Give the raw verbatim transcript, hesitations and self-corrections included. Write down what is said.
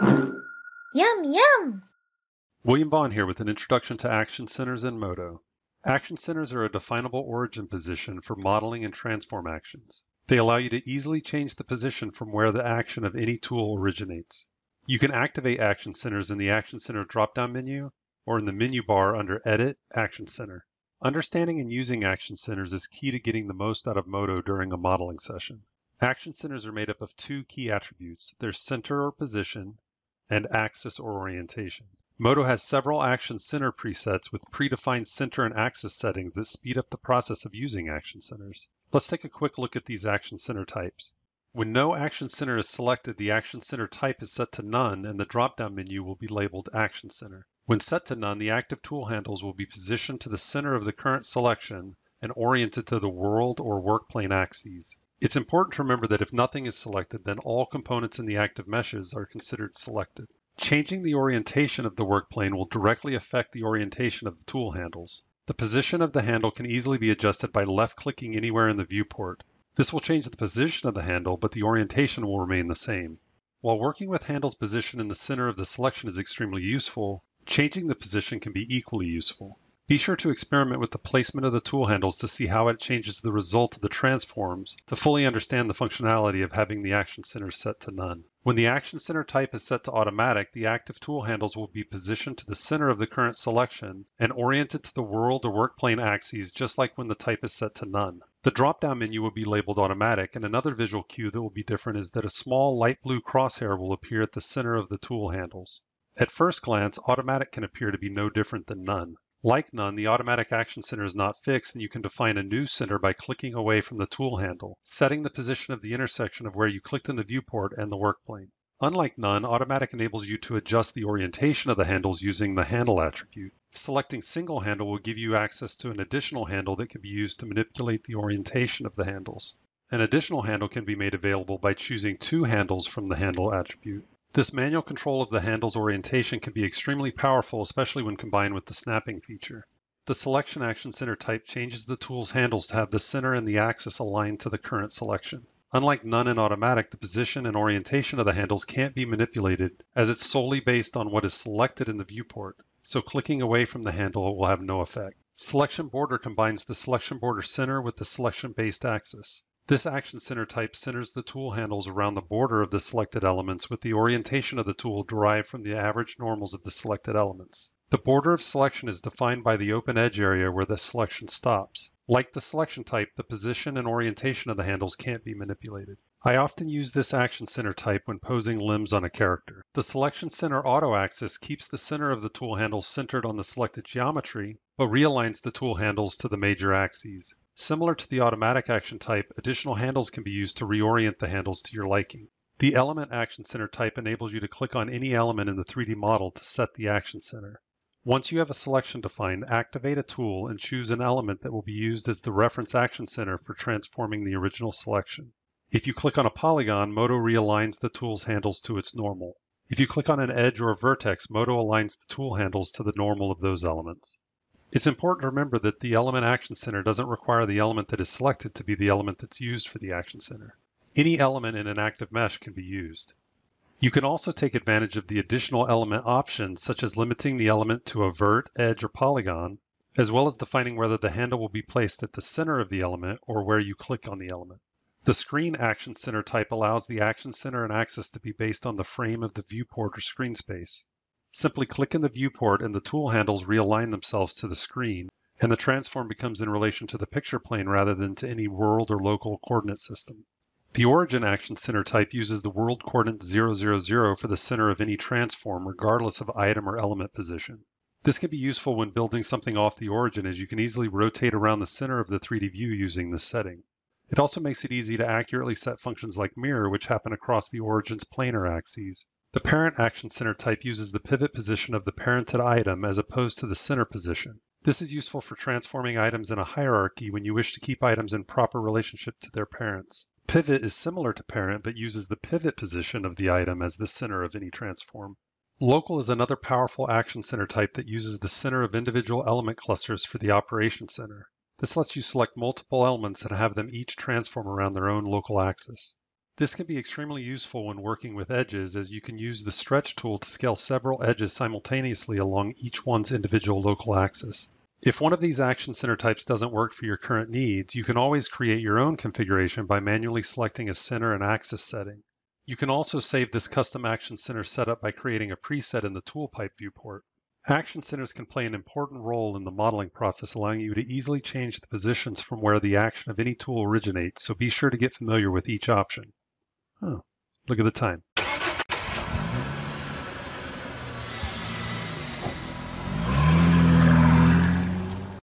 Yum, yum! William Bond here with an introduction to action centers and Modo. Action centers are a definable origin position for modeling and transform actions. They allow you to easily change the position from where the action of any tool originates. You can activate action centers in the Action Center drop-down menu or in the menu bar under Edit, Action Center. Understanding and using action centers is key to getting the most out of Modo during a modeling session. Action centers are made up of two key attributes, their center or position, and axis or orientation. Modo has several action center presets with predefined center and axis settings that speed up the process of using action centers. Let's take a quick look at these action center types. When no action center is selected, the action center type is set to none and the drop-down menu will be labeled Action Center. When set to none, the active tool handles will be positioned to the center of the current selection and oriented to the world or work plane axes. It's important to remember that if nothing is selected, then all components in the active meshes are considered selected. Changing the orientation of the work plane will directly affect the orientation of the tool handles. The position of the handle can easily be adjusted by left-clicking anywhere in the viewport. This will change the position of the handle, but the orientation will remain the same. While working with handles position in the center of the selection is extremely useful, changing the position can be equally useful. Be sure to experiment with the placement of the tool handles to see how it changes the result of the transforms to fully understand the functionality of having the action center set to none. When the action center type is set to automatic, the active tool handles will be positioned to the center of the current selection and oriented to the world or work plane axes, just like when the type is set to none. The drop-down menu will be labeled automatic, and another visual cue that will be different is that a small light blue crosshair will appear at the center of the tool handles. At first glance, automatic can appear to be no different than none. Like none, the automatic action center is not fixed, and you can define a new center by clicking away from the tool handle, setting the position of the intersection of where you clicked in the viewport and the work plane. Unlike none, automatic enables you to adjust the orientation of the handles using the handle attribute. Selecting single handle will give you access to an additional handle that can be used to manipulate the orientation of the handles. An additional handle can be made available by choosing two handles from the handle attribute. This manual control of the handle's orientation can be extremely powerful, especially when combined with the snapping feature. The selection action center type changes the tool's handles to have the center and the axis aligned to the current selection. Unlike none and automatic, the position and orientation of the handles can't be manipulated, as it's solely based on what is selected in the viewport, so clicking away from the handle will have no effect. Selection border combines the selection border center with the selection-based axis. This action center type centers the tool handles around the border of the selected elements with the orientation of the tool derived from the average normals of the selected elements. The border of selection is defined by the open edge area where the selection stops. Like the selection type, the position and orientation of the handles can't be manipulated. I often use this action center type when posing limbs on a character. The selection center auto axis keeps the center of the tool handle centered on the selected geometry, but realigns the tool handles to the major axes. Similar to the automatic action type, additional handles can be used to reorient the handles to your liking. The element action center type enables you to click on any element in the three D model to set the action center. Once you have a selection defined, activate a tool and choose an element that will be used as the reference action center for transforming the original selection. If you click on a polygon, Modo realigns the tool's handles to its normal. If you click on an edge or a vertex, Modo aligns the tool handles to the normal of those elements. It's important to remember that the element action center doesn't require the element that is selected to be the element that's used for the action center. Any element in an active mesh can be used. You can also take advantage of the additional element options, such as limiting the element to a vert, edge, or polygon, as well as defining whether the handle will be placed at the center of the element or where you click on the element. The screen action center type allows the action center and axis to be based on the frame of the viewport or screen space. Simply click in the viewport and the tool handles realign themselves to the screen, and the transform becomes in relation to the picture plane rather than to any world or local coordinate system. The origin action center type uses the world coordinate zero, zero, zero for the center of any transform, regardless of item or element position. This can be useful when building something off the origin, as you can easily rotate around the center of the three D view using this setting. It also makes it easy to accurately set functions like mirror, which happen across the origin's planar axes. The parent action center type uses the pivot position of the parented item as opposed to the center position. This is useful for transforming items in a hierarchy when you wish to keep items in proper relationship to their parents. Pivot is similar to parent but uses the pivot position of the item as the center of any transform. Local is another powerful action center type that uses the center of individual element clusters for the operation center. This lets you select multiple elements and have them each transform around their own local axis. This can be extremely useful when working with edges, as you can use the stretch tool to scale several edges simultaneously along each one's individual local axis. If one of these action center types doesn't work for your current needs, you can always create your own configuration by manually selecting a center and axis setting. You can also save this custom action center setup by creating a preset in the toolpipe viewport. Action centers can play an important role in the modeling process, allowing you to easily change the positions from where the action of any tool originates, so be sure to get familiar with each option. Huh. Look at the time.